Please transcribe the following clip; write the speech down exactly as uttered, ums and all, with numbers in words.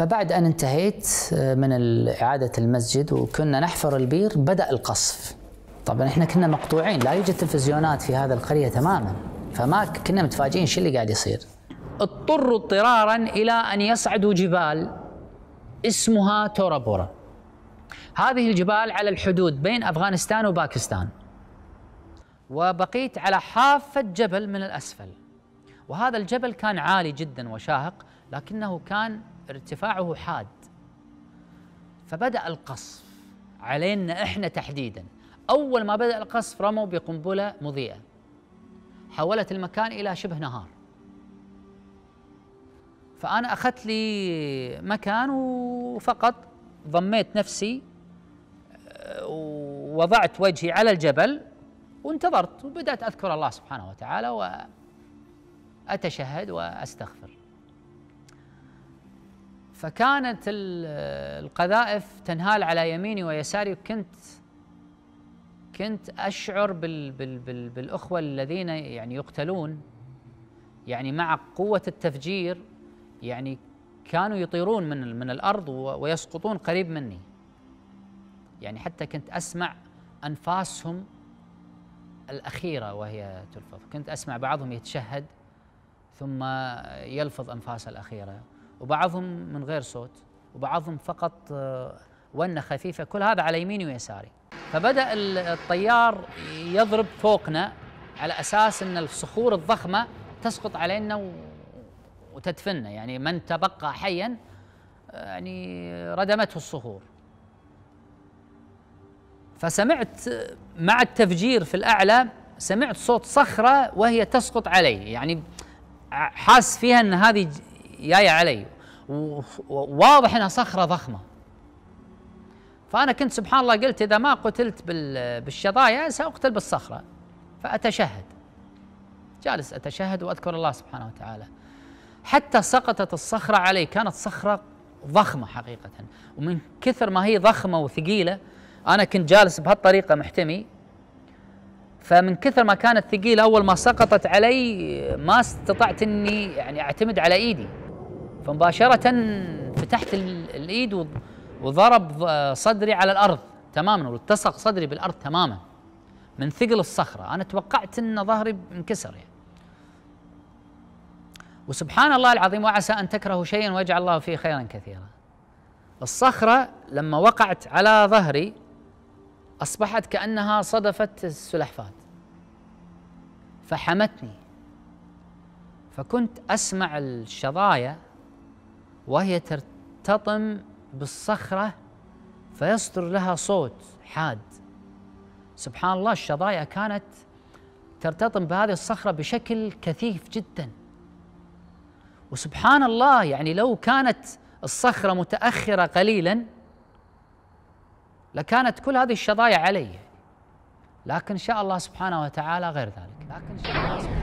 فبعد أن انتهيت من إعادة المسجد وكنا نحفر البير بدأ القصف. طبعا احنا كنا مقطوعين، لا يوجد تلفزيونات في هذا القرية تماما، فما كنا متفاجئين شو اللي قاعد يصير. اضطروا اضطرارا إلى أن يصعدوا جبال اسمها تورا بورا. هذه الجبال على الحدود بين أفغانستان وباكستان، وبقيت على حافة جبل من الأسفل، وهذا الجبل كان عالي جدا وشاهق، لكنه كان ارتفاعه حاد. فبدأ القصف علينا إحنا تحديدا. أول ما بدأ القصف رموا بقنبلة مضيئة حولت المكان إلى شبه نهار. فأنا أخذت لي مكان وفقط ضميت نفسي ووضعت وجهي على الجبل وانتظرت، وبدأت أذكر الله سبحانه وتعالى وأتشهد وأستغفر. فكانت القذائف تنهال على يميني ويساري، وكنت كنت أشعر بال بال بال بالأخوة الذين يعني يقتلون، يعني مع قوة التفجير يعني كانوا يطيرون من من الأرض ويسقطون قريب مني، يعني حتى كنت أسمع أنفاسهم الأخيرة وهي تلفظ. كنت أسمع بعضهم يتشهد ثم يلفظ أنفاسه الأخيرة، وبعضهم من غير صوت، وبعضهم فقط ونة خفيفة، كل هذا على يميني ويساري. فبدأ الطيار يضرب فوقنا على أساس أن الصخور الضخمة تسقط علينا وتدفننا، يعني من تبقى حيا يعني ردمته الصخور. فسمعت مع التفجير في الأعلى سمعت صوت صخرة وهي تسقط علي، يعني حاس فيها أن هذه جاية علي، وواضح أنها صخرة ضخمة. فأنا كنت سبحان الله قلت إذا ما قتلت بالشظايا سأقتل بالصخرة، فأتشهد، جالس أتشهد وأذكر الله سبحانه وتعالى حتى سقطت الصخرة علي. كانت صخرة ضخمة حقيقة، ومن كثر ما هي ضخمة وثقيلة أنا كنت جالس بهالطريقة محتمي، فمن كثر ما كانت ثقيلة أول ما سقطت علي ما استطعت إني يعني أعتمد على إيدي، فمباشرة فتحت الإيد وضرب صدري على الأرض تماما، والتصق صدري بالأرض تماما من ثقل الصخرة. أنا توقعت إن ظهري انكسر يعني. وسبحان الله العظيم، وعسى أن تكرهوا شيئا ويجعل الله فيه خيرا كثيرا. الصخرة لما وقعت على ظهري أصبحت كأنها صدفت السلحفاة فحمتني، فكنت أسمع الشظايا وهي ترتطم بالصخرة فيصدر لها صوت حاد. سبحان الله الشظايا كانت ترتطم بهذه الصخرة بشكل كثيف جدا، وسبحان الله يعني لو كانت الصخرة متأخرة قليلا لكانت كل هذه الشظايا علي، لكن شاء الله سبحانه وتعالى غير ذلك. لكن شاء الله سبحانه